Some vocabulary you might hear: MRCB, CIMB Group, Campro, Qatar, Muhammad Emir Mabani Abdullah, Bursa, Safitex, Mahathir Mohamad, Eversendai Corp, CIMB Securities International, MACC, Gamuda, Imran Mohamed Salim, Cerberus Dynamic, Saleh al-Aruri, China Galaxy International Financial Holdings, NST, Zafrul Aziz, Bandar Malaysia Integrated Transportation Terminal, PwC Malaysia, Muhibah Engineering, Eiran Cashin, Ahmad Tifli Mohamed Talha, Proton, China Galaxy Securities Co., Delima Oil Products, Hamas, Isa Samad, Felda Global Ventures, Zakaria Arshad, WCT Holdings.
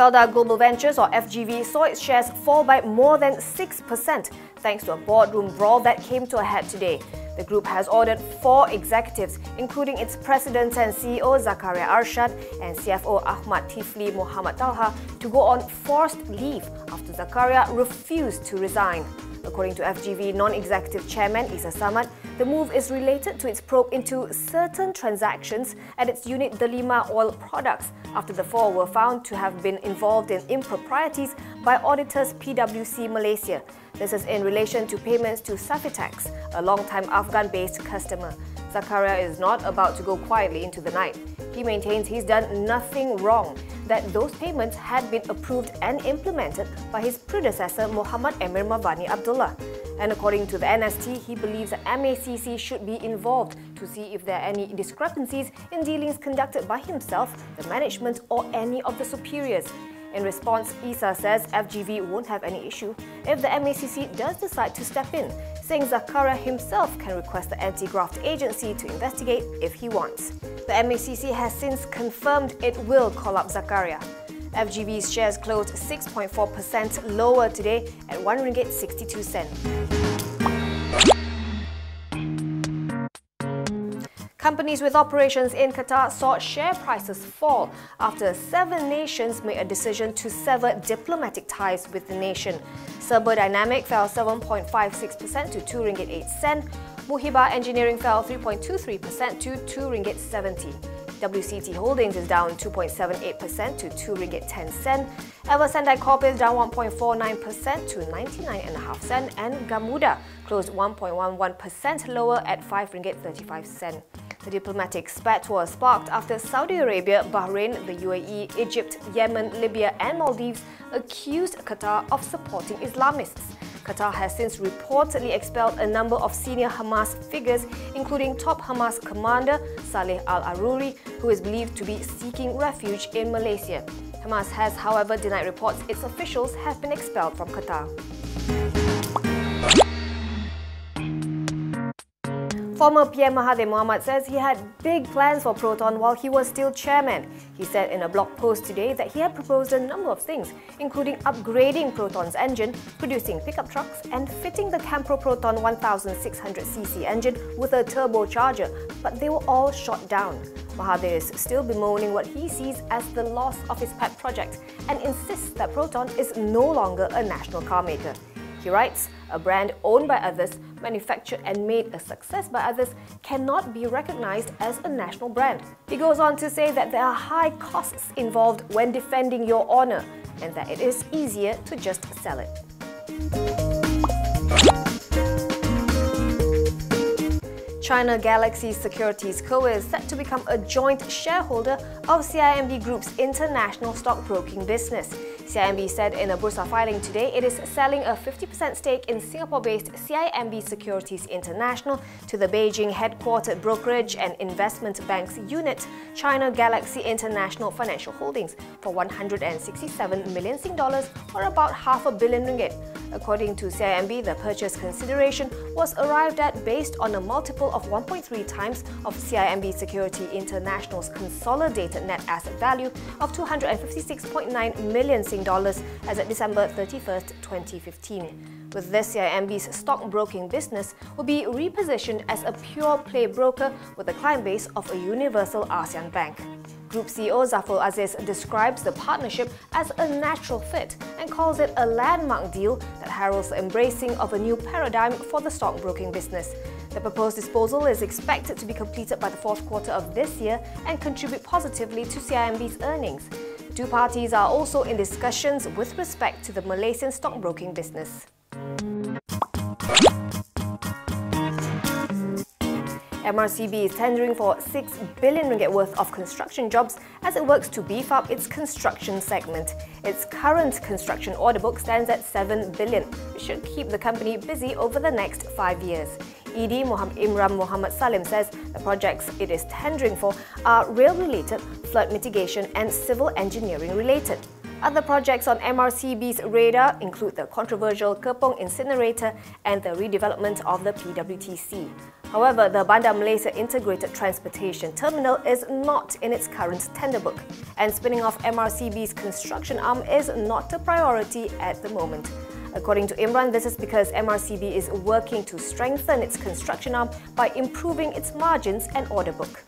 Felda Global Ventures, or FGV, saw its shares fall by more than 6% thanks to a boardroom brawl that came to a head today. The group has ordered 4 executives, including its president and CEO Zakaria Arshad and CFO Ahmad Tifli Mohamed Talha, to go on forced leave after Zakaria refused to resign. According to FGV non-executive chairman Isa Samad, the move is related to its probe into certain transactions at its unit Delima Oil Products after the 4 were found to have been involved in improprieties by auditors PwC Malaysia. This is in relation to payments to Safitex, a long-time Afghan-based customer. Zakaria is not about to go quietly into the night. He maintains he's done nothing wrong, that those payments had been approved and implemented by his predecessor Muhammad Emir Mabani Abdullah. And according to the NST, he believes that MACC should be involved to see if there are any discrepancies in dealings conducted by himself, the management, or any of the superiors. In response, Isa says FGV won't have any issue if the MACC does decide to step in, saying Zakaria himself can request the anti-graft agency to investigate if he wants. The MACC has since confirmed it will call up Zakaria. FGV's shares closed 6.4% lower today at RM1.62. Companies with operations in Qatar saw share prices fall after 7 nations made a decision to sever diplomatic ties with the nation. Cerberus Dynamic fell 7.56% to RM2.08. Muhibah Engineering fell 3.23% to RM2.70. WCT Holdings is down 2.78% to RM2.10. Eversendai Corp is down 1.49% to 0.995, and Gamuda closed 1.11% lower at RM5.35. The diplomatic spat was sparked after Saudi Arabia, Bahrain, the UAE, Egypt, Yemen, Libya and Maldives accused Qatar of supporting Islamists. Qatar has since reportedly expelled a number of senior Hamas figures, including top Hamas commander Saleh al-Aruri, who is believed to be seeking refuge in Malaysia. Hamas has, however, denied reports its officials have been expelled from Qatar. Former PM Mahathir Mohamad says he had big plans for Proton while he was still chairman. He said in a blog post today that he had proposed a number of things, including upgrading Proton's engine, producing pickup trucks, and fitting the Campro Proton 1600cc engine with a turbocharger, but they were all shot down. Mahathir is still bemoaning what he sees as the loss of his pet project and insists that Proton is no longer a national car maker. He writes, "A brand owned by others, manufactured and made a success by others, cannot be recognized as a national brand." He goes on to say that there are high costs involved when defending your honor and that it is easier to just sell it. China Galaxy Securities Co. is set to become a joint shareholder of CIMB Group's international stockbroking business. CIMB said in a Bursa filing today it is selling a 50% stake in Singapore-based CIMB Securities International to the Beijing-headquartered brokerage and investment banks unit China Galaxy International Financial Holdings for RM167 million, or about RM500 million. According to CIMB, the purchase consideration was arrived at based on a multiple of 1.3 times of CIMB Security International's consolidated net asset value of RM256.9 million as at December 31, 2015. With this, CIMB's stockbroking business will be repositioned as a pure-play broker with a client base of a universal ASEAN bank. Group CEO Zafrul Aziz describes the partnership as a natural fit and calls it a landmark deal that heralds the embracing of a new paradigm for the stockbroking business. The proposed disposal is expected to be completed by the Q4 of this year and contribute positively to CIMB's earnings. The two parties are also in discussions with respect to the Malaysian stockbroking business. MRCB is tendering for RM6 billion worth of construction jobs as it works to beef up its construction segment. Its current construction order book stands at RM7 billion, which should keep the company busy over the next 5 years. ED Imran Mohamed Salim says the projects it is tendering for are rail-related, flood mitigation and civil engineering related. Other projects on MRCB's radar include the controversial Kepong incinerator and the redevelopment of the PWTC. However, the Bandar Malaysia Integrated Transportation Terminal is not in its current tender book, and spinning off MRCB's construction arm is not a priority at the moment. According to Imran, this is because MRCB is working to strengthen its construction arm by improving its margins and order book.